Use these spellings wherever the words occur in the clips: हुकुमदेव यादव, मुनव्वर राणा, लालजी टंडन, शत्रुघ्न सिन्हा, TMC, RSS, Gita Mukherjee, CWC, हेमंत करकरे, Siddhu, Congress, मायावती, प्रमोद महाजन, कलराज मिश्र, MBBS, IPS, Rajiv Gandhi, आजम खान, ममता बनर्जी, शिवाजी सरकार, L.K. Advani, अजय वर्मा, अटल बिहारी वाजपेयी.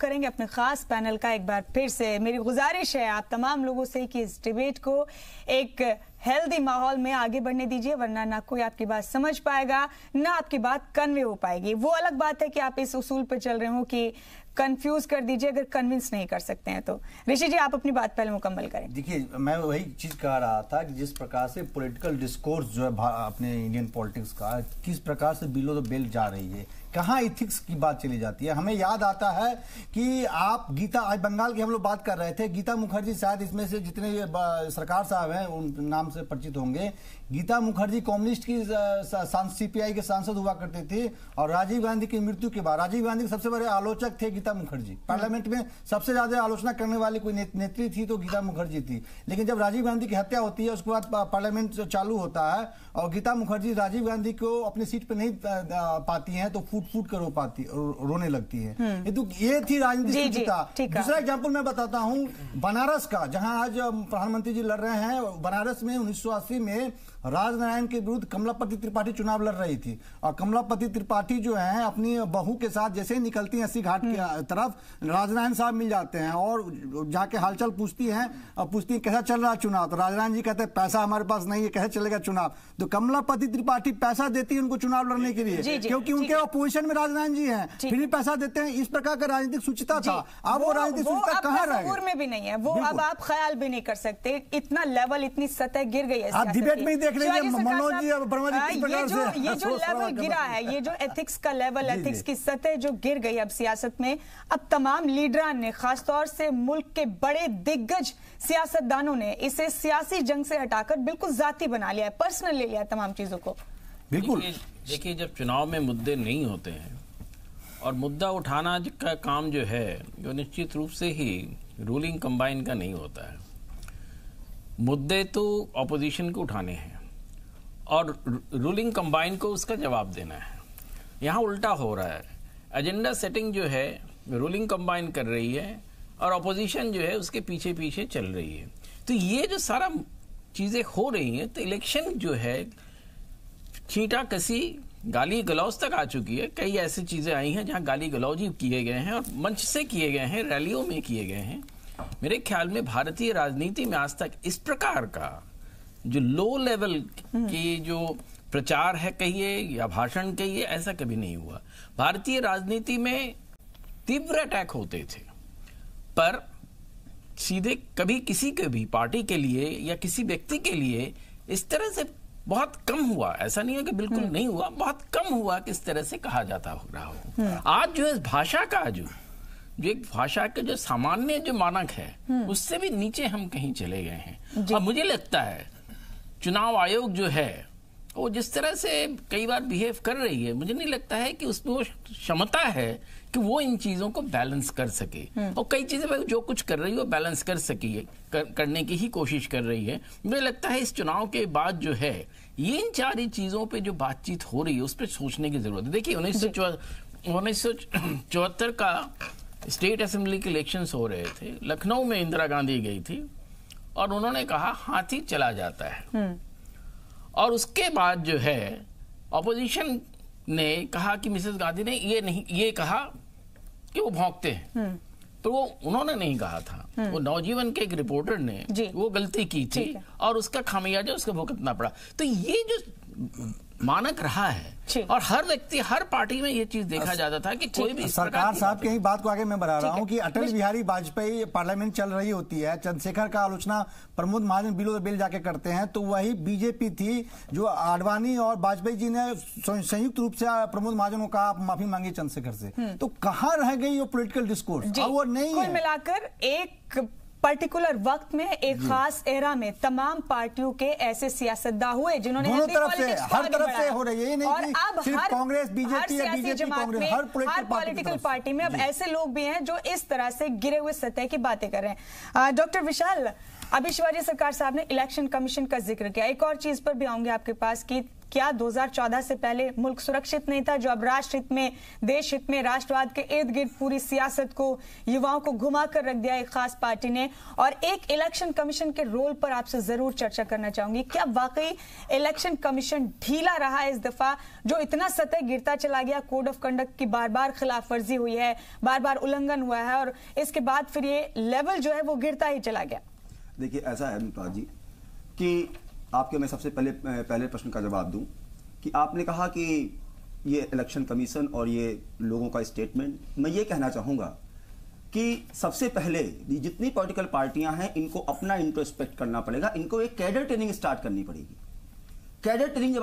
करेंगे अपने खास पैनल का। एक बार फिर से मेरी गुजारिश है आप तमाम लोगों से कि इस डिबेट को एक हेल्दी माहौल में आगे बढ़ने दीजिए, वरना ना कोई आपकी बात समझ पाएगा ना आपकी बात कन्वे हो पाएगी। वो अलग बात है कि आप इस उसूल पर चल रहे हो कि कंफ्यूज कर दीजिए अगर कन्विंस नहीं कर सकते हैं तो। ऋषि जी, आप अपनी बात पहले मुकम्मल करें। देखिए, मैं वही चीज कह रहा था कि जिस प्रकार से पॉलिटिकल डिस्कोर्स जो है अपने इंडियन पॉलिटिक्स का किस प्रकार से बिलो द बेल जा रही है, कहाँ इथिक्स की बात चली जाती है। हमें याद आता है कि आप गीता, आज बंगाल की हम लोग बात कर रहे थे, गीता मुखर्जी शायद इसमें से जितने सरकार साहब हैं उन नाम से परिचित होंगे। गीता मुखर्जी कम्युनिस्ट की सीपीआई के सांसद हुआ करते थे और राजीव गांधी की मृत्यु के बाद राजीव गांधी के सबसे बड़े आलोचक थे गीता मुखर्जी। पार्लियामेंट में सबसे ज्यादा आलोचना करने वाली कोई नेत्री थी तो गीता मुखर्जी थी। लेकिन जब राजीव गांधी की हत्या होती है उसके बाद पार्लियामेंट चालू होता है और गीता मुखर्जी राजीव गांधी को अपनी सीट पर नहीं पाती है तो फूट कर रो पाती, रोने लगती है। ये थी राजनीतिक स्थिरता। दूसरा एग्जांपल मैं बताता हूँ बनारस का, जहां आज प्रधानमंत्री जी लड़ रहे हैं। बनारस में 1980 में राजनारायण के विरुद्ध कमलापति त्रिपाठी चुनाव लड़ रही थी और कमलापति त्रिपाठी जो है अपनी बहू के साथ जैसे ही निकलती है अस्सी घाट की तरफ राजनारायण साहब मिल जाते हैं और जाके हालचाल पूछती है और पूछती है कैसा चल रहा चुनाव, तो राजनारायण जी कहते हैं पैसा हमारे पास नहीं है, कैसे चलेगा चुनाव। तो कमलापति त्रिपाठी पैसा देती है उनको चुनाव लड़ने के लिए क्योंकि उनके अपोजिशन में राजनारायण जी है, फिर भी पैसा देते हैं। इस प्रकार का राजनीतिक सूचिता था। अब वो राजनीतिक सूचिता कहाँ रह गई में भी नहीं है, वो अब आप ख्याल भी नहीं कर सकते। इतना लेवल, इतनी सतह गिर गई है। आप डिबेट में देख रहे हैं मनोज जी और ब्रह्मा जी किस प्रकार से ये जो लेवल गिरा है, ये जो एथिक्स का लेवल, एथिक्स की सतह जो गिर गई अब सियासत में। अब तमाम लीडरान ने, खासतौर से मुल्क के बड़े दिग्गज सियासतदानों ने इसे सियासी जंग से हटाकर बिल्कुल जाती बना लिया है, पर्सनल ले लिया है तमाम चीजों को। बिल्कुल देखिए, जब चुनाव में मुद्दे नहीं होते हैं और मुद्दा उठाना का काम जो है जो निश्चित रूप से ही रूलिंग कंबाइन का नहीं होता है। मुद्दे तो ऑपोजिशन को उठाने हैं और रूलिंग कंबाइन को उसका जवाब देना है। यहाँ उल्टा हो रहा है, एजेंडा सेटिंग जो है रूलिंग कंबाइन कर रही है और ऑपोजिशन जो है उसके पीछे पीछे चल रही है। तो ये जो सारा चीज़ें हो रही हैं, तो इलेक्शन जो है छींटा कसी गाली गलौज तक आ चुकी है। कई ऐसी चीज़ें आई हैं जहाँ गाली गलौज किए गए हैं और मंच से किए गए हैं, रैलियों में किए गए हैं। मेरे ख्याल में भारतीय राजनीति में आज तक इस प्रकार का जो लो लेवल की जो प्रचार है कहिए या भाषण कहिए, ऐसा कभी नहीं हुआ। भारतीय राजनीति में तीव्र अटैक होते थे पर सीधे कभी किसी के भी पार्टी के लिए या किसी व्यक्ति के लिए इस तरह से बहुत कम हुआ। ऐसा नहीं है कि बिल्कुल नहीं हुआ, बहुत कम हुआ कि इस तरह से कहा जाता हो रहा हो। आज जो इस भाषा का जो एक भाषा के जो सामान्य जो मानक है उससे भी नीचे हम कहीं चले गए हैं। और मुझे लगता है चुनाव आयोग जो है वो जिस तरह से कई बार बिहेव कर रही है, मुझे नहीं लगता है कि उसमें वो क्षमता है कि वो इन चीज़ों को बैलेंस कर सके। और कई चीज़ें जो कुछ कर रही है वो बैलेंस कर सकी है, करने की ही कोशिश कर रही है। मुझे लगता है इस चुनाव के बाद जो है ये इन सारी चीज़ों पे जो बातचीत हो रही है उस पर सोचने की ज़रूरत है। देखिए 1974 का स्टेट असेंबली के इलेक्शंस हो रहे थे, लखनऊ में इंदिरा गांधी गई थी और उन्होंने कहा हाथी चला जाता है। और उसके बाद जो है ऑपोजिशन ने कहा कि मिसेस गांधी ने ये नहीं, ये कहा कि वो भौंकते हैं, तो वो उन्होंने नहीं कहा था, वो नवजीवन के एक रिपोर्टर ने वो गलती की थी और उसका खामियाजा उसको भुगतना पड़ा। तो ये जो मानक रहा है और हर व्यक्ति हर पार्टी में ये चीज देखा जाता था कि कोई भी सरकार साहब की बात को आगे मैं बढ़ा रहा हूँ कि अटल बिहारी वाजपेयी पार्लियामेंट चल रही होती है, चंद्रशेखर का आलोचना प्रमोद महाजन बिलो बिल जाके करते हैं, तो वही बीजेपी थी जो आडवाणी और वाजपेयी जी ने संयुक्त रूप से प्रमोद महाजन को कहा आप माफी मांगी चंद्रशेखर से। तो कहाँ रह गई वो पोलिटिकल डिस्कोर्स, वो नहीं है। मिलाकर एक पर्टिकुलर वक्त में, एक खास एरा में तमाम पार्टियों के ऐसे सियासतदान हुए जिन्होंने हर तरफ से हो रही है, नहीं और अब सिर्फ कांग्रेस बीजेपी या बीजेपी कांग्रेस, हर पॉलिटिकल पार्टी में अब ऐसे लोग भी हैं जो इस तरह से गिरे हुए सतह की बातें कर रहे हैं। डॉक्टर विशाल, अभी शिवाजी सरकार साहब ने इलेक्शन कमीशन का जिक्र किया, एक और चीज पर भी आऊंगे आपके पास कि क्या 2014 से पहले मुल्क सुरक्षित नहीं था, जो अब राष्ट्र हित में, देश हित में, राष्ट्रवाद के इर्द गिर्द पूरी सियासत को, युवाओं को घुमा कर रख दिया एक खास पार्टी ने। और एक इलेक्शन कमीशन के रोल पर आपसे जरूर चर्चा करना चाहूंगी, क्या वाकई इलेक्शन कमीशन ढीला रहा इस दफा, जो इतना सतह गिरता चला गया, कोड ऑफ कंडक्ट की बार बार खिलाफवर्जी हुई है, बार बार उल्लंघन हुआ है, और इसके बाद फिर ये लेवल जो है वो गिरता ही चला गया? देखिए ऐसा है अनुराग जी कि आपके मैं सबसे पहले प्रश्न का जवाब दूं कि आपने कहा कि ये इलेक्शन कमीशन और ये लोगों का स्टेटमेंट, मैं ये कहना चाहूँगा कि सबसे पहले जितनी पॉलिटिकल पार्टियां हैं इनको अपना इंट्रोस्पेक्ट करना पड़ेगा, इनको एक कैडर ट्रेनिंग स्टार्ट करनी पड़ेगी। कैडर ट्रेनिंग जब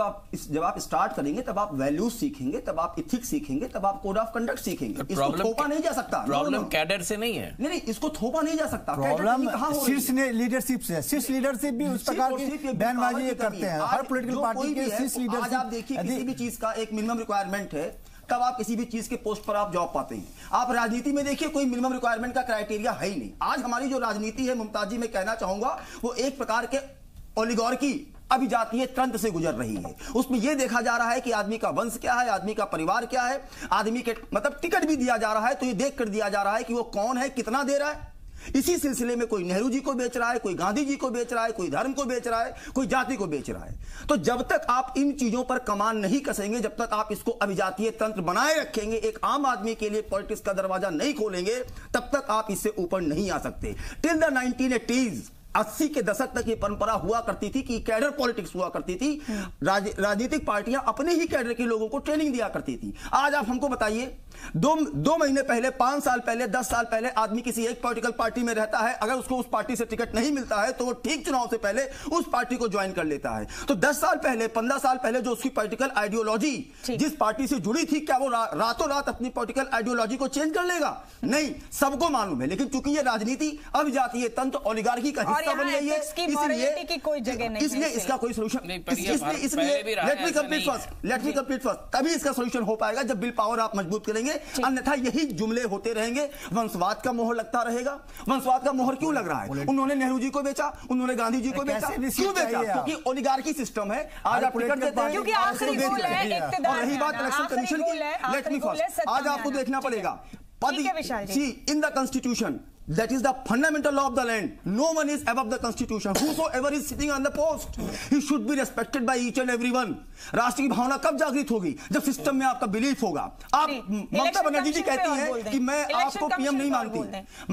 आप स्टार्ट करेंगे तब आप वैल्यूज सीखेंगे, तब आप इथिक्स सीखेंगे, तब आप कोड ऑफ कंडक्ट सीखेंगे। इसको थोपा नहीं जा सकता, प्रॉब्लम कैडर से नहीं है, नहीं इसको थोपा नहीं जा सकता, प्रॉब्लम शीर्ष लीडरशिप से। शीर्ष लीडरशिप भी उस प्रकार की बयानबाजी करते हैं, हर पॉलिटिकल पार्टी के शीर्ष लीडरशिप। आज आप देखिए किसी भी चीज का एक मिनिमम रिक्वायरमेंट है, तब आप किसी भी चीज के पोस्ट पर आप जॉब पाते हैं। आप राजनीति में देखिए कोई मिनिमम रिक्वायरमेंट का क्राइटेरिया है ही नहीं। आज हमारी जो राजनीति है मुमताज जी, मैं कहना चाहूंगा वो एक प्रकार के ओलिगार्की अभी जाती है, तंत्र से गुजर रही है। उसमें यह देखा जा रहा है कि आदमी का वंश क्या है, आदमी का परिवार क्या है, आदमी के मतलब टिकट भी दिया जा रहा है तो ये देख कर दिया जा रहा है कि वो कौन है, कितना दे रहा है। इसी सिलसिले में कोई नेहरू जी को बेच रहा है, कोई गांधी जी को बेच रहा है, कोई धर्म को बेच रहा है, कोई जाति को बेच रहा है। तो जब तक आप इन चीजों पर कमान नहीं कसेंगे, जब तक आप इसको अभिजातीय तंत्र बनाए रखेंगे, एक आम आदमी के लिए पॉलिटिक्स का दरवाजा नहीं खोलेंगे, तब तक आप इससे ऊपर नहीं आ सकते। टिल द 1980 के दशक तक ये परंपरा हुआ करती थी कि कैडर पॉलिटिक्स हुआ करती थी, राजनीतिक पार्टियां अपने ही कैडर के लोगों को ट्रेनिंग दिया करती थी। आज आप हमको बताइए, दो महीने पहले, 5 साल पहले, 10 साल पहले आदमी किसी एक पॉलिटिकल पार्टी में रहता है, अगर उसको उस पार्टी से टिकट नहीं मिलता है तो वो ठीक चुनाव से पहले उस पार्टी को ज्वाइन कर लेता है। तो 10 साल पहले, 15 साल पहले जो उसकी पॉलिटिकल आइडियोलॉजी जिस पार्टी से जुड़ी थी, क्या वो रातों रात अपनी पॉलिटिकल आइडियोलॉजी को चेंज कर लेगा? नहीं, सबको मालूम है। लेकिन चूंकि ये राजनीति अभिजातीय तंत्र ओलिगार्की का हिस्सा बन गई है, इसलिए इसका कोई solution, let me complete first, तभी इसका सोल्यूशन हो पाएगा जब बिल पावर आप मजबूत करेंगे, अन्यथा यही जुमले होते रहेंगे। वंशवाद का मोहर लगता रहेगा। वंशवाद का मोहर क्यों लग रहा है? उन्होंने नेहरू जी को बेचा, उन्होंने गांधी जी को बेचा, क्यों बेचा? क्योंकि ओलिगार्की सिस्टम है। आज आप टिकट देते हैं क्योंकि आखिरी गोल है इक्तिदार। और रही बात इलेक्शन कमीशन की, लेट मी फर्स्ट, आज आपको देखना पड़ेगा in the constitution, that is the fundamental law of the land, no one is above the constitution, whosoever is sitting on the post he should be respected by each and everyone। राष्ट्र की भावना कब जागृत होगी? जब system में आपका belief होगा। आप ममता बनर्जी जी कहती हैं कि मैं आपको पीएम नहीं मानती,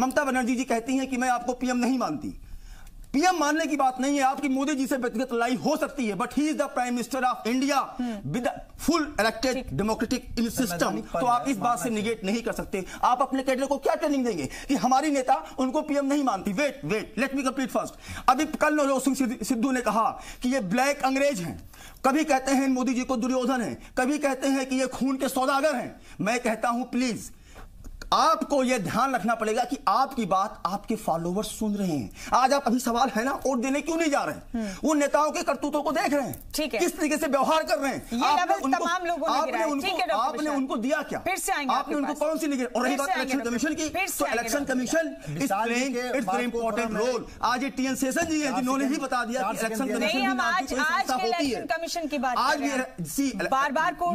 ममता बनर्जी जी कहती हैं कि मैं आपको पीएम नहीं मानती। पीएम मानने की बात नहीं है, आपकी मोदी जी से व्यक्तिगत लड़ाई हो सकती है, but he is the prime minister of India with full elected democratic in system. तो आप इस बात से निगेट नहीं कर सकते। आप अपने कैडर को क्या ट्रेनिंग देंगे कि हमारी नेता उनको पीएम नहीं मानती? Wait, let me complete first. अभी कल नवजोत सिंह सिद्धू ने कहा कि ये ब्लैक अंग्रेज हैं, कभी कहते हैं मोदी जी को दुर्योधन है, कभी कहते हैं कि ये खून के सौदागर हैं। मैं कहता हूं प्लीज आपको यह ध्यान रखना पड़ेगा कि आपकी बात आपके फॉलोवर्स सुन रहे हैं। आज आप अभी सवाल है ना, वोट देने क्यों नहीं जा रहे हैं? वो नेताओं के करतूतों को देख रहे हैं, ठीक है, किस तरीके से व्यवहार कर रहे हैं। आपने उनको दिया क्या? आपने उनको कौन सी? और रही बात इलेक्शन कमीशन की, तो election commission is playing its very important role. आज ये टी एन सेशन जी है जिन्होंने ही बता दिया कि इलेक्शन कमीशन की बात आज भी बार बार को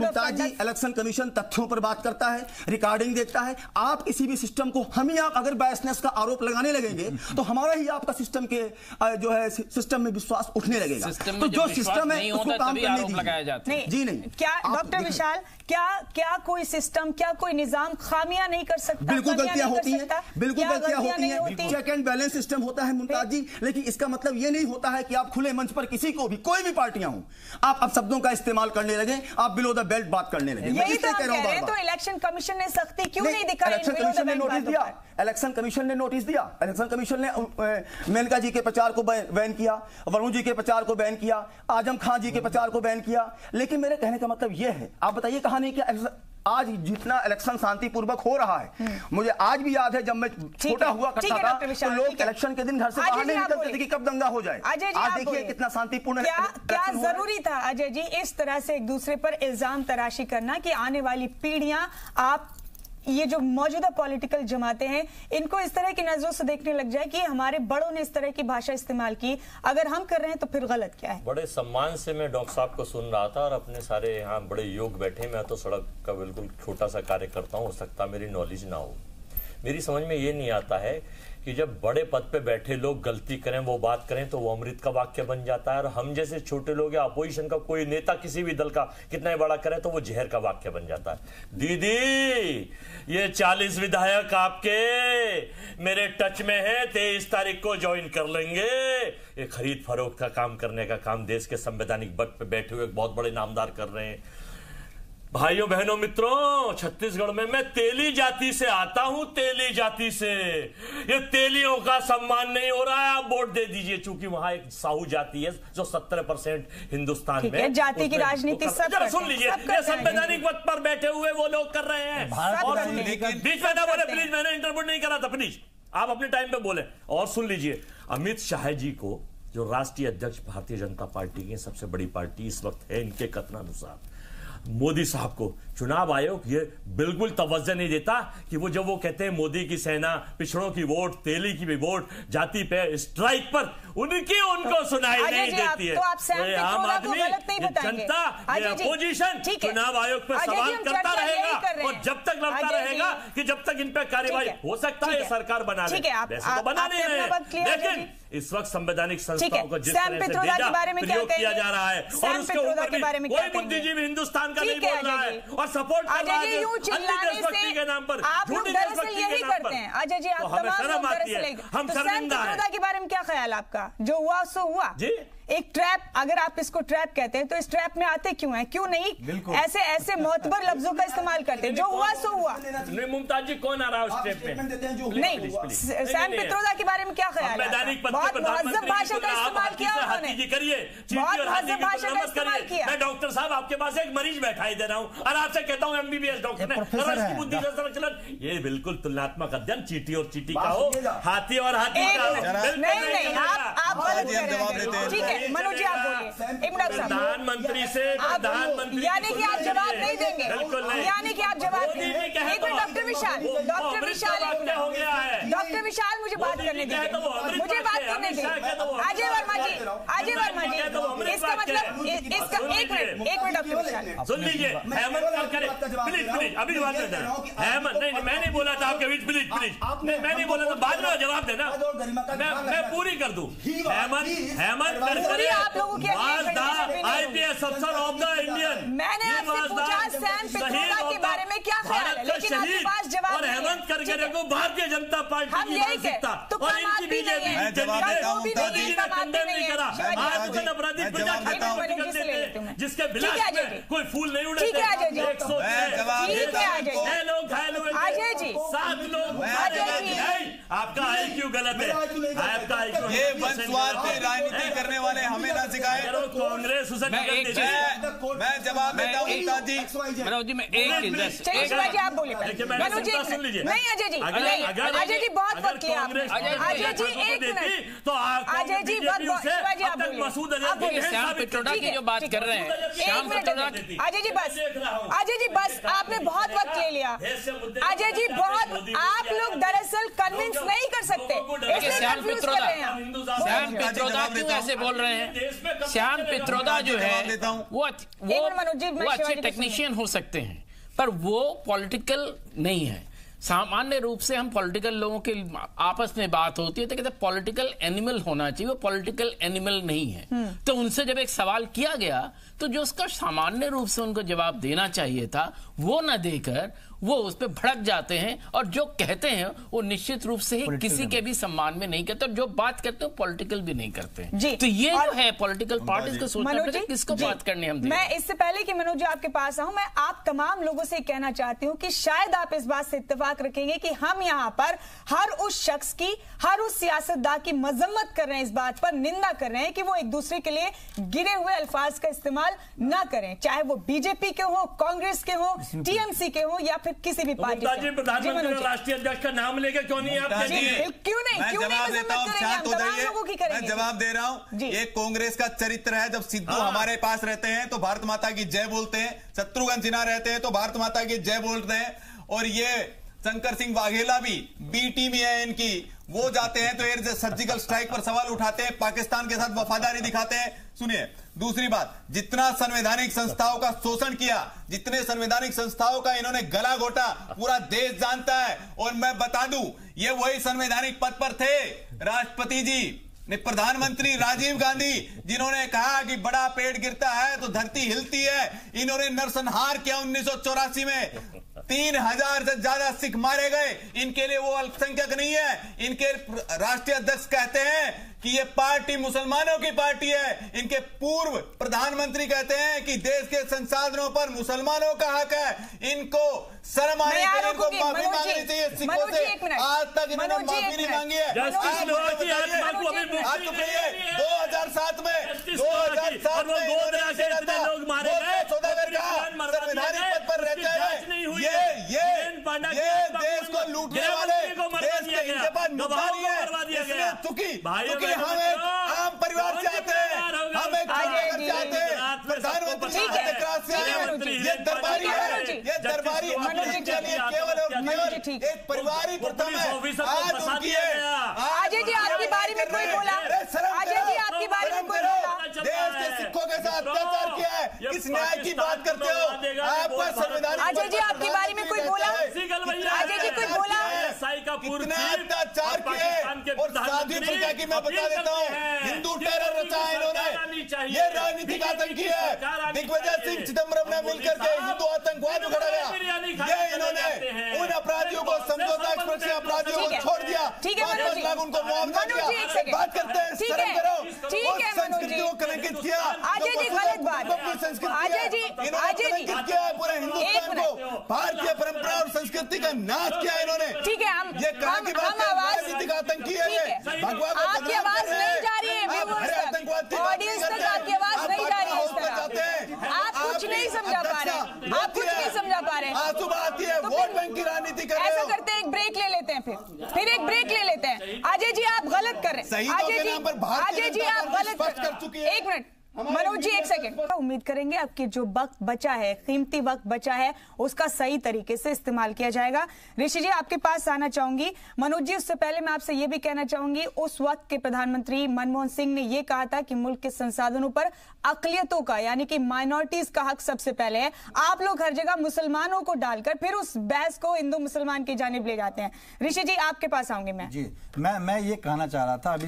इलेक्शन कमीशन तथ्यों पर बात करता है, रिकॉर्डिंग देखता है। आप किसी भी सिस्टम को हम ही आप अगर बायसनेस का आरोप लगाने लगेंगे तो हमारा ही आपका सिस्टम के जो है सिस्टम में विश्वास उठने लगेगा। तो जो सिस्टम है उसको काम करने दीजिए। जी नहीं, क्या डॉक्टर विशाल, क्या कोई सिस्टम, क्या कोई निजाम खामियां नहीं कर सकता? बिल्कुल गलतियां होती हैं, बिल्कुल गलतियां होती हैं। चेक एंड बैलेंस सिस्टम होता है मुमताज जी, लेकिन इसका मतलब ये नहीं होता है कि आप खुले मंच पर किसी को भी, कोई भी पार्टियां हों, आप अब शब्दों का इस्तेमाल करने लगे, आप बिलो द बेल्ट बात करने लगे। यही तो इलेक्शन कमीशन ने सख्ती क्यों नहीं दिखाई? इलेक्शन कमीशन ने नोटिस दिया। इलेक्शन कमीशन ने मेनका जी के प्रचार को बैन किया, वरुण जी के प्रचार को बैन किया, आजम खान जी के प्रचार को बैन किया। लेकिन मेरे कहने का मतलब यह है, आप बताइए कहां नहीं किया? आज जितना इलेक्शन शांतिपूर्वक हो रहा है, मुझे आज भी याद है जब मैं छोटा हुआ करता था तो लोग इलेक्शन के दिन घर से बाहर नहीं निकलते थे कि कब दंगा हो जाए। आज देखिए कितना शांतिपूर्ण, क्या जरूरी था अजय जी इस तरह से एक दूसरे पर इल्जाम तराशी करना कि आने वाली पीढ़ियां आप ये जो मौजूदा पॉलिटिकल जमाते हैं इनको इस तरह की नजरों से देखने लग जाए कि हमारे बड़ों ने इस तरह की भाषा इस्तेमाल की, अगर हम कर रहे हैं तो फिर गलत क्या है। बड़े सम्मान से मैं डॉक्टर साहब को सुन रहा था और अपने सारे यहाँ बड़े योग बैठे, मैं तो सड़क का बिल्कुल छोटा सा कार्य करता हूँ, हो सकता मेरी नॉलेज ना हो। मेरी समझ में ये नहीं आता है कि जब बड़े पद पे बैठे लोग गलती करें, वो बात करें तो वो अमृत का वाक्य बन जाता है, और हम जैसे छोटे लोग या अपोजिशन का कोई नेता किसी भी दल का कितना ही बड़ा करे तो वो जहर का वाक्य बन जाता है। दीदी ये 40 विधायक आपके मेरे टच में हैं, 23 तारीख को ज्वाइन कर लेंगे। ये खरीद फरोख्त का काम करने का काम देश के संवैधानिक पद पे बैठे हुए बहुत बड़े नामदार कर रहे हैं। भाइयों बहनों मित्रों, छत्तीसगढ़ में मैं तेली जाति से आता हूं, तेली जाति से। ये तेलियों का सम्मान नहीं हो रहा है, आप वोट दे दीजिए। चूंकि वहां एक साहू जाति है जो 70% हिंदुस्तान में, जाति की राजनीति सब सुन लीजिए, ये संवैधानिक पद पर बैठे हुए वो लोग कर रहे हैं। बीच में ना बोले प्लीज, मैंने इंटरव्यू नहीं करा था, प्लीज आप अपने टाइम पे बोले। और सुन लीजिए, अमित शाह जी को जो राष्ट्रीय अध्यक्ष भारतीय जनता पार्टी की सबसे बड़ी पार्टी इस वक्त है, इनके कथनानुसार मोदी साहब को चुनाव आयोग ये बिल्कुल तवज्जो नहीं देता कि वो जब वो कहते हैं मोदी की सेना, पिछड़ों की वोट, तेली की भी वोट, जाति पे स्ट्राइक पर, उनकी उनको सुनाई नहीं देती है। आम आदमी, जनता, अपोजिशन चुनाव आयोग पर सवाल करता रहेगा और जब तक लड़ता रहेगा कि जब तक इन पर कार्यवाही हो सकता है सरकार बना ले, वैसे तो बना नहीं रहे। लेकिन इस वक्त संवैधानिक संस्थाओं का जिस तरह से प्रयोग किया जा रहा है और उसके ऊपर भी कोई बुद्धिजीवी हिंदुस्तान का नहीं बोल रहा है और सपोर्ट कर रहा है अन्य देशभक्ति के नाम पर, झूठी देशभक्ति के नाम पर। अजय जी आप तमाम शर्मिंदा के बारे में क्या ख्याल आपका? जो हुआ सो हुआ जी, एक ट्रैप, अगर आप इसको ट्रैप कहते हैं तो इस ट्रैप में आते क्यों हैं? क्यों नहीं ऐसे ऐसे मोहतबर लफ्जों का इस्तेमाल करते हैं? जो हुआ सो हुआ। मुमताज जी कौन आ रहा है उस ट्रैप में? नहीं, सैम पित्रोदा के बारे में क्या ख्याल है? बहुत महजब भाषा का इस्तेमाल किया उन्होंने, बहुत महजब भाषा का इस्तेमाल किया। मैं डॉक्टर साहब आपके पास एक मरीज बैठाई दे रहा हूँ और आपसे कहता हूँ MBBS डॉक्टर ने बुद्धि का संरक्षण, ये बिल्कुल तुलनात्मक अध्ययन चीटी और चीटी का हो, हाथी और हाथी का। मनोज जी आप बोलिए, प्रधानमंत्री से प्रधानमंत्री यानी कि आप जवाब नहीं देंगे, यानी कि आप जवाब नहीं देंगे। डॉक्टर विशाल मुझे बात करने दीजिए, मुझे बात करने दीजिए। अजय वर्मा जी इसका मतलब इसका एक मिनट डॉक्टर विशाल सुन लीजिए, मैं नहीं बोला था आपके बीच, प्लीज मैं नहीं बोला था, बाद में जवाब देना, मैं पूरी कर दूं। आप लोगों की IPS अफसर ऑफ द इंडियन, मैंने आपसे पूछा सैम पित्रोदा के बारे में क्या ख्याल है, लेकिन आपके पास जवाब नहीं है। और हेमंत करकरे को भारतीय जनता पार्टी की मानसिकता और इनकी बीजेपी मोदी जी ने कंडेम नहीं करा। आज मुझे अपराधित प्रजा खत्म, जिसके बिलास में कोई फूल नहीं उड़े। 106 लोग घायल हुए, 7 लोग। आपका IQ गलत है, आपका राजनीति करने वाले हमें ना सिखाए कांग्रेस। मैं जवाब देता हूँ आप बोले। सुन लीजिए, नहीं अजय जी, अजय जी बहुत वक्त लिया, अजय जी एक मिनट, अजय जी बहुत बात कर रहे हैं, अजय जी बस आपने बहुत वक्त ले लिया। अजय जी बहुत, आप लोग दरअसल कन्विंस नहीं कर सकते, ऐसे बोल रहे हैं। श्याम पित्रोदा जो है वो अच्छे टेक्नीशियन हो सकते हैं, पर वो पॉलिटिकल नहीं है। सामान्य रूप से हम पॉलिटिकल लोगों के आपस में बात होती है तो कहते हैं पॉलिटिकल एनिमल होना चाहिए, वो पॉलिटिकल एनिमल नहीं है। तो उनसे जब एक सवाल किया गया तो जो उसका सामान्य रूप से उनको जवाब देना चाहिए था वो न देकर वो उस पर भड़क जाते हैं, और जो कहते हैं वो निश्चित रूप से ही किसी के भी सम्मान में नहीं करते, और जो बात करते हैं पॉलिटिकल भी नहीं करते हैं। तो ये जो है पॉलिटिकल पार्टीज को सोचना पड़ेगा किसको बात करने हम। मैं इससे पहले कि मनोज जी आपके पास आऊं, मैं आप तमाम लोगों से कहना चाहती हूं कि शायद आप इस बात से इत्तेफाक रखेंगे कि हम यहाँ पर हर उस शख्स की, हर उस सियासतदान की मजम्मत कर रहे हैं, इस बात पर निंदा कर रहे हैं कि वो एक दूसरे के लिए गिरे हुए अल्फाज का इस्तेमाल ना करें, चाहे वो बीजेपी के हो, कांग्रेस के हो, TMC के हो, या किसी भी पार्टी। प्रधानमंत्री राष्ट्रीय अध्यक्ष का नाम लेके क्यों नहीं आप कहिए? मैं जवाब दे रहा हूँ। ये कांग्रेस का चरित्र है, जब सिद्धू हमारे पास रहते हैं तो भारत माता की जय बोलते हैं, शत्रुघ्न सिन्हा रहते हैं तो भारत माता की जय बोलते हैं, और ये शंकर सिंह वाघेला भी बी टीम है इनकी, वो जाते हैं तो एयर सर्जिकल स्ट्राइक पर सवाल उठाते हैं, पाकिस्तान के साथ वफादारी दिखाते हैं। सुनिए दूसरी बात, जितना संवैधानिक संस्थाओं का शोषण किया, जितने संवैधानिक संस्थाओं का इन्होंने गला घोटा, पूरा देश जानता है। और मैं बता दूं, ये वही संवैधानिक पद पर थे राष्ट्रपति जी ने, प्रधानमंत्री राजीव गांधी, जिन्होंने कहा कि बड़ा पेड़ गिरता है तो धरती हिलती है। इन्होंने नरसंहार किया 1984 में, 3000 से ज्यादा सिख मारे गए। इनके लिए वो अल्पसंख्यक नहीं है। इनके राष्ट्रीय अध्यक्ष कहते हैं कि ये पार्टी मुसलमानों की पार्टी है। इनके पूर्व प्रधानमंत्री कहते हैं कि देश के संसाधनों पर मुसलमानों का हक है। इनको शर्म आनी चाहिए, इनको माफी मांगनी चाहिए सिखों से। आज तक इन्होंने माफी नहीं मांगी है। 2007 में 2007 ये देश को लूटने वाले, देश के इनके पास मुद्दा नहीं है। चूंकि हम एक आम परिवार से आते हैं, हम एक कार्यकर्ता से आते हैं, प्रधानमंत्री से आते हैं, ये दरबारी है, ये दरबारी अपने चलिए केवल और केवल एक परिवार ही प्रथम है। आज उनकी है, अजय जी आपकी बारी में कोई बोला, अजय जी आपकी बारी में कोई बोला, देश के सिखों के साथ अत्याचार किया है, इस न्याय की बात करते हो आपका संविधान। अजय जी आपकी बारी में कोई बोला, अजय जी कोई बोला, कितना अत्याचार किए। और साधी प्रजा की मैं बता देता हूँ, हिंदू टेरर रचा है इन्होंने, ये राजनीतिक आतंकी है। दिग्विजय सिंह चिदम्बरम ने मिलकर के हिंदू आतंकवाद उखड़ाया, ये इन्होंने उन अपराधियों को, समझौता एक्सप्रेस के अपराधियों को छोड़ दिया, 5-5 लाख उनको मुआवजा दिया। बात करते हैं, शर्म करो। और संस्कृति को कलंकित किया, संस्कृति किया पूरे हिंदुस्तान को, भारतीय परंपरा और संस्कृति का नाश किया इन्होंने। ठीक है, हम ये कहा कि राजनीतिक आतंकी है ये, भगवा को बदनाम कर रहे हैं, आप हर आतंकवाद ऑडियंस तक आपकी आवाज नहीं जा रही है। इस तरह आप कुछ नहीं समझा पा रहे, आप कुछ नहीं समझा पा रहे, आंसू बहाती है, वोट बैंक की राजनीति कर रहे हो। ऐसा करते हैं, एक ब्रेक ले लेते हैं, फिर एक ब्रेक ले लेते हैं। अजय जी आप गलत कर रहे हैं, अजय जी आप गलत कर चुके हैं। 1 मिनट मनोज जी, 1 सेकेंड। उम्मीद करेंगे आपके जो वक्त बचा है, कीमती वक्त बचा है, उसका सही तरीके से इस्तेमाल किया जाएगा। ऋषि जी आपके पास आना चाहूंगी। मनोज जी उससे पहले मैं आपसे ये भी कहना चाहूंगी, उस वक्त के प्रधानमंत्री मनमोहन सिंह ने ये कहा था कि मुल्क के संसाधनों पर अकलियतों का, यानी कि माइनॉरिटीज का हक सबसे पहले है। आप लोग हर जगह मुसलमानों को डालकर फिर उस बहस को हिंदू मुसलमान की जानिब ले जाते हैं। ऋषि जी आपके पास आऊंगी मैं। जी मैं ये कहना चाह रहा था, अभी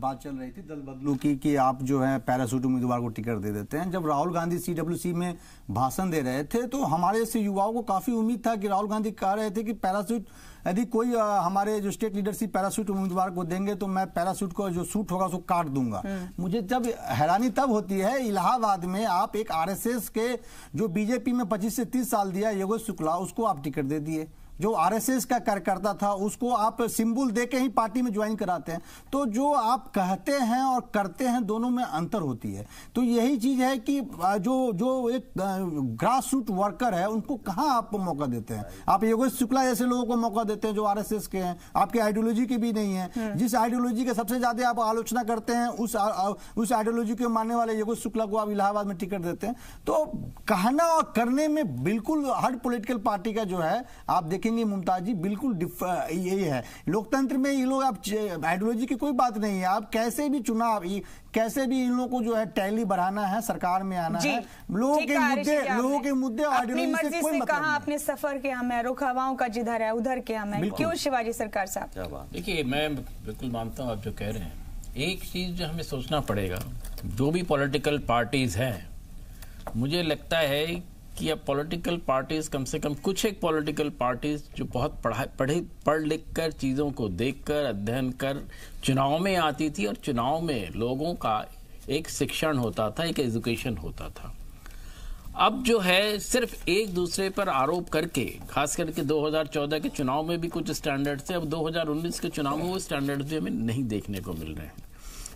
बात चल रही थी दल बदलू की, आप जो है पैराशूट उम्मीदवार को टिकट दे देते हैं। जब राहुल गांधी CWC में भाषण दे रहे थे तो हमारे से युवाओं को काफी उम्मीद था कि राहुल गांधी कह रहे थे कि पैराशूट यदि कोई हमारे जो स्टेट लीडरशिप पैराशूट उम्मीदवार को देंगे तो मैं पैराशूट को जो सूट होगा उसको काट दूंगा। मुझे जब हैरानी तब होती है, इलाहाबाद में आप एक RSS के जो बीजेपी में 25 से 30 साल दिया योगेश शुक्ला, उसको आप टिकट दे दिए। जो RSS का कार्यकर्ता था उसको आप सिंबल देके ही पार्टी में ज्वाइन कराते हैं। तो जो आप कहते हैं और करते हैं दोनों में अंतर होती है। तो यही चीज है कि जो एक ग्रास रूट वर्कर है उनको कहाँ आप मौका देते हैं। आप योगेश शुक्ला जैसे लोगों को मौका देते हैं जो RSS के हैं, आपके आइडियोलॉजी के भी नहीं है। जिस आइडियोलॉजी के सबसे ज्यादा आप आलोचना करते हैं उस आइडियोलॉजी के मानने वाले योगेश शुक्ला को आप इलाहाबाद में टिकट देते हैं। तो कहना और करने में बिल्कुल हर पॉलिटिकल पार्टी का जो है आप देखें मुमताज जी बिल्कुल यही है। लोकतंत्र में ये लोग, आप आइडियोलॉजी की कोई बात नहीं है, आप कैसे भी चुनाव, कैसे भी इन लोगों को जो है टैली बढ़ाना है, सरकार में आना है, लोगों के मुद्दे आइडियोलॉजी से कोई मतलब नहीं। आपने सफर किया, मैं रुख हवाओं का जिधर है उधर किया मैं, क्यों शिवाजी सरकार साहब? देखिए मैं बिल्कुल मानता हूँ आप जो कह रहे हैं। एक चीज जो हमें सोचना पड़ेगा, जो भी पॉलिटिकल पार्टीज हैं, मुझे लगता है कि अब पॉलिटिकल पार्टीज कम से कम कुछ एक पॉलिटिकल पार्टीज जो बहुत पढ़ लिख कर चीज़ों को देखकर अध्ययन कर चुनाव में आती थी, और चुनाव में लोगों का एक शिक्षण होता था, एक एजुकेशन होता था। अब जो है सिर्फ एक दूसरे पर आरोप करके, खास करके 2014 के चुनाव में भी कुछ स्टैंडर्ड्स हैं, अब 2019 के चुनाव में वो स्टैंडर्ड्स भी हमें नहीं देखने को मिल रहे हैं।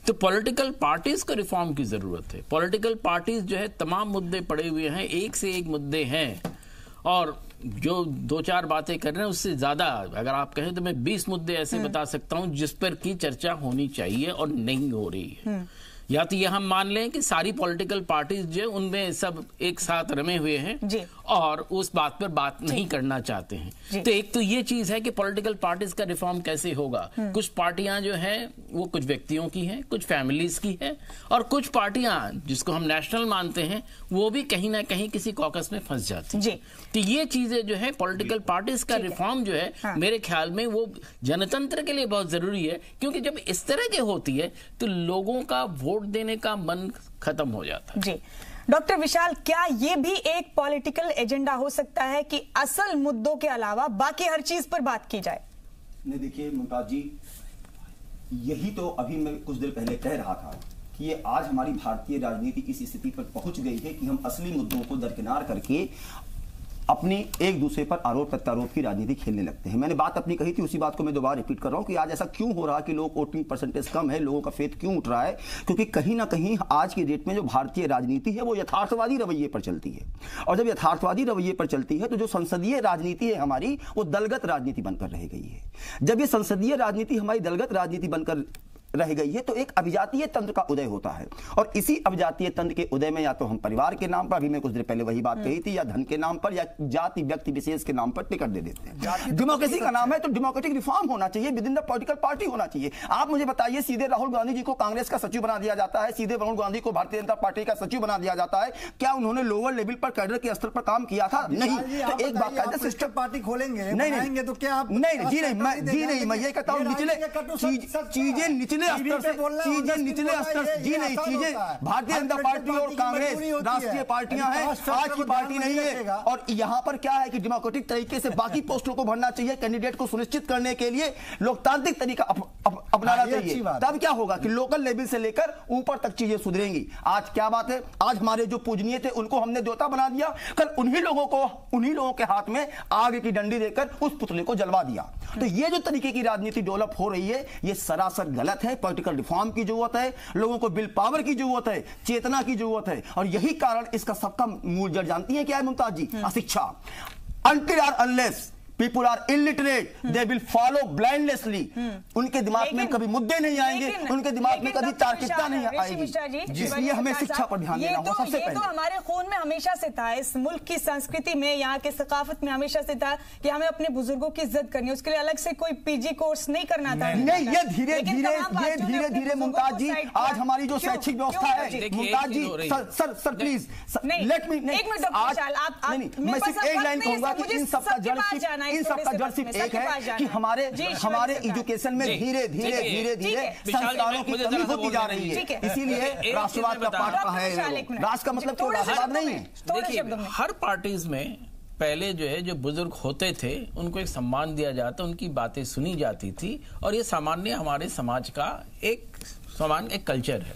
तो पॉलिटिकल पार्टीज को रिफॉर्म की ज़रूरत है। पॉलिटिकल पार्टीज जो है तमाम मुद्दे पड़े हुए हैं, एक से एक मुद्दे हैं, और जो 2-4 बातें कर रहे हैं उससे ज़्यादा अगर आप कहें तो मैं 20 मुद्दे ऐसे बता सकता हूं जिस पर की चर्चा होनी चाहिए और नहीं हो रही है। या तो ये हम मान लें कि सारी पॉलिटिकल पार्टीज जो उनमें सब एक साथ रमे हुए हैं और उस बात पर बात नहीं करना चाहते हैं। तो एक तो ये चीज है कि पॉलिटिकल पार्टीज का रिफॉर्म कैसे होगा। कुछ पार्टियां जो हैं वो कुछ व्यक्तियों की हैं, कुछ फैमिलीज की है, और कुछ पार्टियां जिसको हम नेशनल मानते हैं वो भी कहीं ना कहीं किसी कॉकस में फंस जाती है। तो ये चीजें जो है पॉलिटिकल पार्टीज का रिफॉर्म जो है मेरे ख्याल में वो जनतंत्र के लिए बहुत जरूरी है, क्योंकि जब इस तरह की होती है तो लोगों का वोट देने का मन खत्म हो जाता है। जी डॉक्टर विशाल, क्या ये भी एक पॉलिटिकल एजेंडा हो सकता है कि असल मुद्दों के अलावा बाकी हर चीज पर बात की जाए? नहीं देखिए मुमताज जी, यही तो अभी मैं कुछ देर पहले कह रहा था कि ये आज हमारी भारतीय राजनीति इस स्थिति पर पहुंच गई है कि हम असली मुद्दों को दरकिनार करके अपने एक दूसरे पर आरोप प्रत्यारोप की राजनीति खेलने लगते हैं। मैंने बात अपनी कही थी, उसी बात को मैं दोबारा रिपीट कर रहा हूं कि आज ऐसा क्यों हो रहा है कि लोग वोटिंग परसेंटेज कम है, लोगों का फेथ क्यों उठ रहा है, क्योंकि कहीं ना कहीं आज की डेट में जो भारतीय राजनीति है वो यथार्थवादी रवैये पर चलती है, और जब यथार्थवादी रवैये पर चलती है तो जो संसदीय राजनीति है हमारी वो दलगत राजनीति बनकर रह गई है। जब ये संसदीय राजनीति हमारी दलगत राजनीति बनकर रह गई है तो एक अभिजातीय तंत्र का उदय होता है, और इसी अभिजातीय तंत्र के उदय में या तो हम परिवार के नाम पर, अभी मैं कुछ देर पहले वही बात कही थी, या धन के नाम पर, या जाति व्यक्ति विशेष के नाम पर टिकट दे देते हैं। डेमोक्रेसी का नाम है तो डेमोक्रेटिक रिफॉर्म होना चाहिए, within the political party होना चाहिए। आप मुझे बताइए, सीधे राहुल गांधी जी को कांग्रेस का सचिव बना दिया जाता है, सीधे राहुल गांधी को भारतीय जनता पार्टी का सचिव बना दिया जाता है, क्या उन्होंने लोअर लेवल पर कैडर के स्तर पर काम किया था? नहीं। एक बाकायदा सिस्टम पार्टी खोलेंगे नहीं तो क्या नहीं जी नहीं मैं ये कहता हूँ निचले चीजें भारतीय जनता पार्टी और कांग्रेस राष्ट्रीय पार्टियां हैं, आज की पार्टी नहीं है। और यहाँ पर क्या है कि डेमोक्रेटिक तरीके से बाकी पोस्टों को भरना चाहिए, कैंडिडेट को सुनिश्चित करने के लिए लोकतांत्रिक तरीका अपनाना चाहिए, तब क्या होगा कि लोकल लेवल से लेकर ऊपर तक चीजें सुधरेंगी। आज क्या बात है, आज हमारे जो पूजनीय थे उनको हमने देवता बना दिया, कल उन्हीं लोगों के हाथ में आग की डंडी देकर उस पुतले को जलवा दिया। तो ये जो तरीके की राजनीति डेवलप हो रही है ये सरासर गलत है। पॉलिटिकल रिफॉर्म की जरूरत है, लोगों को विल पावर की जरूरत है, चेतना की जरूरत है, और यही कारण इसका सबका मूल जड़ जानती है क्या है मुमताज जी? अशिक्षा। Until or unless people are illiterate, they will follow blindlessly. उनके दिमाग में कभी मुद्दे नहीं आएंगे, उनके दिमाग में कभी तार्किकता नहीं आएगी, जिसलिए हमें शिक्षा पर ध्यान देना होगा सबसे पहले। ये तो हमारे खून में हमेशा से था, इस मुल्क की संस्कृति में, यहाँ के सकाफत में हमेशा से था कि हमें अपने बुजुर्गों की इज्जत करनी है, उसके लिए अलग से कोई पीजी कोर्स नहीं करना था। नहीं, ये धीरे धीरे मुमताज जी आज हमारी जो शैक्षिक व्यवस्था है Mumtaz ji sir please let me मैं सिर्फ एक लाइन कहूंगा कि इन सबका जड़ सिर्फ एक है कि हमारे एजुकेशन में धीरे धीरे संस्कारों की कमी होती जा रही है, इसीलिए राष्ट्रवाद का पाठ पढ़ाया है। राष्ट्र का मतलब कोई राष्ट्रवाद नहीं है। देखिए हर पार्टीज में पहले जो है जो बुजुर्ग होते थे उनको एक सम्मान दिया जाता, उनकी बातें सुनी जाती थी, और ये सामान्य हमारे समाज का एक कल्चर है।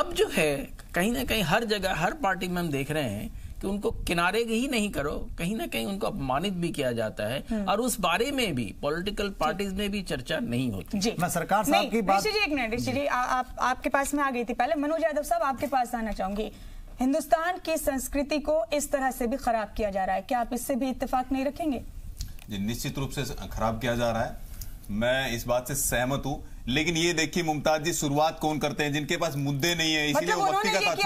अब जो है कहीं ना कहीं हर जगह हर पार्टी में हम देख रहे हैं कि उनको किनारे ही नहीं करो, कहीं ना कहीं उनको अपमानित भी किया जाता है, और उस बारे में भी पॉलिटिकल पार्टीज में भी चर्चा नहीं होती। मैं सरकार साहब की बात जी, एक मिनट जी, आपके पास में आ गई थी पहले। मनोज यादव साहब आपके पास आना चाहूंगी। हिंदुस्तान की संस्कृति को इस तरह से भी खराब किया जा रहा है, क्या आप इससे भी इत्तेफाक नहीं रखेंगे? जी निश्चित रूप से खराब किया जा रहा है, मैं इस बात से सहमत हूँ, लेकिन ये देखिए मुमताज जी शुरुआत कौन करते हैं, जिनके पास मुद्दे नहीं है, इसीलिए वो व्यक्ति का तासीर लगा रहे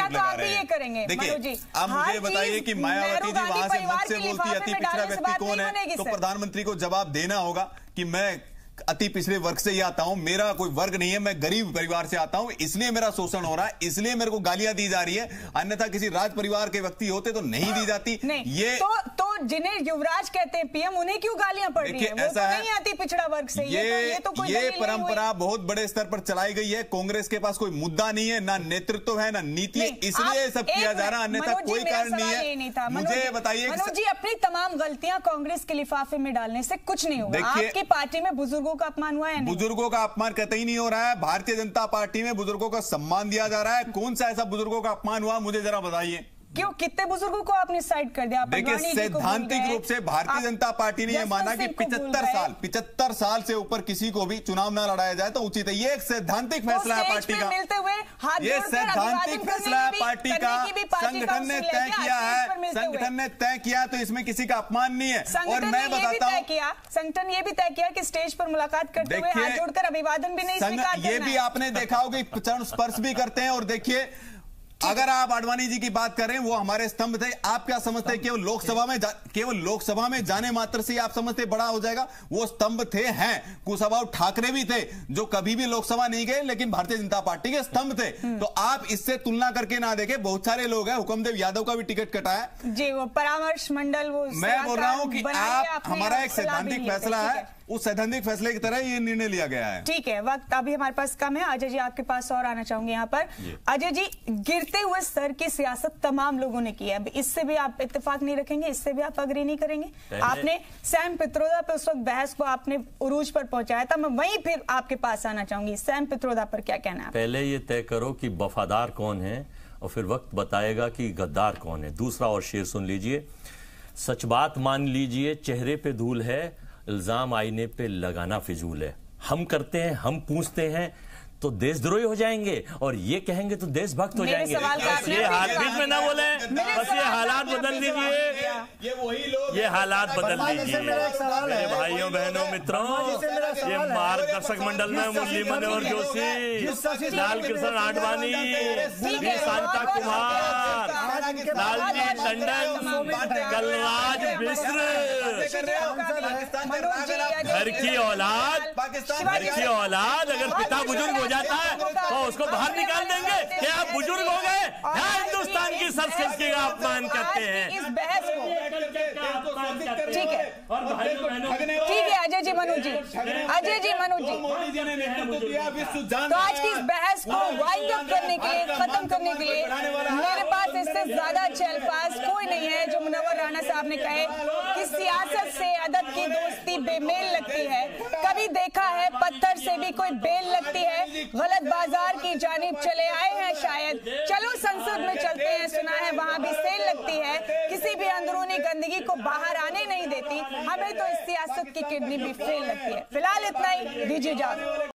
हैं। देखिए आप मुझे बताइए कि मायावती जी वहां से मुझ से बोलती है अति पिछड़ा व्यक्ति कौन है, तो प्रधानमंत्री को जवाब देना होगा कि मैं अति पिछड़े वर्ग से ही आता हूं, मेरा कोई वर्ग नहीं है, मैं गरीब परिवार से आता हूं, इसलिए मेरा शोषण हो रहा है, इसलिए मेरे को गालियां दी जा रही है, अन्यथा किसी राज परिवार के व्यक्ति होते तो नहीं दी जाती। ये तो जिन्हें युवराज कहते हैं पीएम, उन्हें क्यों गालियां पड़ रही है? वो तो नहीं आती पिछड़ा वर्ग से। ये परंपरा बहुत बड़े स्तर पर चलाई गई है। कांग्रेस के पास कोई मुद्दा नहीं है, ना नेतृत्व है, ना नीति, इसलिए सब किया जा रहा है, अन्यथा कोई कारण नहीं है। मुझे बताइए मनोज जी, अपनी तमाम गलतियां कांग्रेस के लिफाफे में डालने से कुछ नहीं होगा। आपकी पार्टी में बुजुर्गों का अपमान हुआ है? बुजुर्गों का अपमान कतई नहीं हो रहा है, भारतीय जनता पार्टी में बुजुर्गों का सम्मान दिया जा रहा है। कौन सा ऐसा बुजुर्गों का अपमान हुआ, मुझे जरा बताइए। क्यों कितने बुजुर्गों को आपने साइड कर दिया? देखिए सैद्धांतिक रूप से भारतीय जनता पार्टी ने यह माना कि 75 साल से ऊपर किसी को भी चुनाव न लड़ाया जाए तो उचित है। ये एक सैद्धांतिक फैसला है पार्टी का, ये सैद्धांतिक फैसला है पार्टी का, संगठन ने तय किया है, संगठन ने तय किया तो इसमें किसी का अपमान नहीं है। और मैं बताता हूँ संगठन ये भी तय किया कि स्टेज पर मुलाकात करते हुए हाथ जोड़कर अभिवादन भी नहीं स्वीकार करना है। ये भी आपने देखा होगा चरण स्पर्श भी करते हैं। और देखिए अगर आप आडवाणी जी की बात करें वो हमारे स्तंभ थे, आप क्या समझते हैं केवल लोकसभा में जाने मात्र से आप समझते बड़ा हो जाएगा? वो स्तंभ थे हैं। कुशाभाऊ ठाकरे भी थे जो कभी भी लोकसभा नहीं गए लेकिन भारतीय जनता पार्टी के स्तंभ थे। तो आप इससे तुलना करके ना देखें, बहुत सारे लोग हैं। हुकुमदेव यादव का भी टिकट कटा है जी, वो परामर्श मंडल, वो मैं बोल रहा हूँ कि आप हमारा एक सैद्धांतिक फैसला है, उस सैद्धांतिक फैसले की तरह ये निर्णय लिया गया है। ठीक है, वक्त अभी हमारे पास कम है। अजय जी आपके पास और आना चाहूंगे यहाँ पर। अजय जी, गिरते हुए स्तर की सियासत तमाम लोगों ने की है, इससे भी आप इत्तेफाक नहीं रखेंगे, इससे भी आप अग्री नहीं करेंगे। आपने सैम पित्रोदा पर उस वक्त बहस को आपने उरूज पर पहुंचाया था, मैं वहीं फिर आपके पास आना चाहूंगी। सैम पित्रोदा पर क्या कहना है? पहले ये तय करो कि वफादार कौन है और फिर वक्त बताएगा कि गद्दार कौन है। दूसरा और शेर सुन लीजिए, सच बात मान लीजिए, चेहरे पे धूल है, इल्जाम आईने पे लगाना फिजूल है। हम करते हैं, हम पूछते हैं तो देशद्रोही हो जाएंगे और ये कहेंगे तो देशभक्त हो जाएंगे। बस ये बीच में ना बोले, बस ये हालात बदल दीजिए, ये हालात बदल दीजिए मेरे भाइयों बहनों मित्रों। ये मार्गदर्शक मंडल में मुरली मनोहर जोशी, लाल कृष्ण आडवाणी, शांता कुमार, लालजी टंडन, कलराज मिश्र, घर की औलाद अगर पिता बुजुर्ग हो जाता है तो उसको बाहर निकाल देंगे। क्या आप बुजुर्ग हो गए? हिंदुस्तान की संस्कृति का अपमान करते हैं। ठीक है, ठीक है अजय जी, मनोज जी, तो आज की इस बहस को वाइंड अप करने के लिए, खत्म करने के लिए मेरे पास इससे ज्यादा अच्छे अल्फाज कोई नहीं है जो मुनव्वर राणा साहब ने कहे कि सियासत से अदब की दोस्ती बेमेल लगती है। कभी देखा है पत्थर से भी कोई बेल लगती है? गलत बाजार की जानिब चले आए हैं शायद, चलो संसद में चलते हैं, सुना है वहाँ भी सेल लगती है, किसी भी अंदरूनी गंदगी को बाहर आने नहीं देती। हमें तो इस सियासत की किडनी भी फेल लगती है। फिलहाल इतना ही, दीजिए इजाजत।